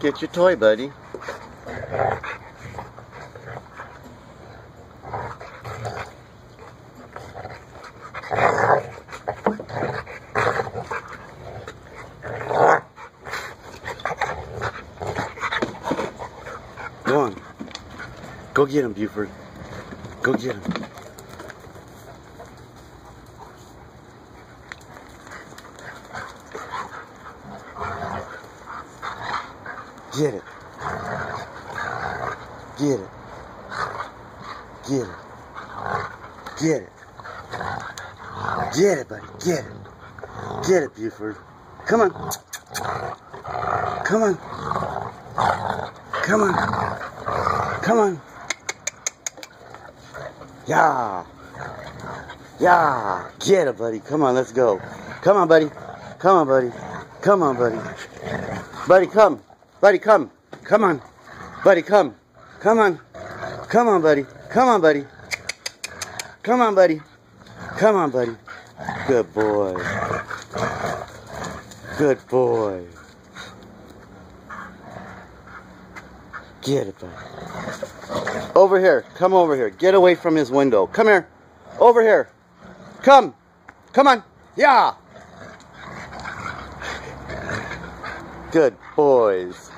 Get your toy, buddy. Go on. Go get him, Buford. Go get him. Get it. Get it. Get it. Get it. Get it, buddy. Get it. Get it, Buford. Come on. Come on. Come on. Come on. Yeah. Yeah. Get it, buddy. Come on, let's go. Come on, buddy. Come on, buddy. Come on, buddy. Buddy, come. Buddy, come. Come on. Buddy, come. Come on. Come on, buddy. Come on, buddy. Come on, buddy. Come on, buddy. Good boy. Good boy. Get it, buddy. Over here. Come over here. Get away from his window. Come here. Over here. Come. Come on. Yeah. Good boys.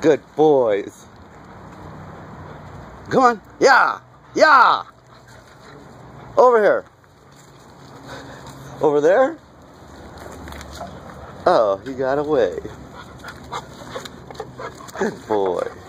Good boys. Come on. Yeah. Yeah. Over here. Over there. Oh, he got away. Good boy.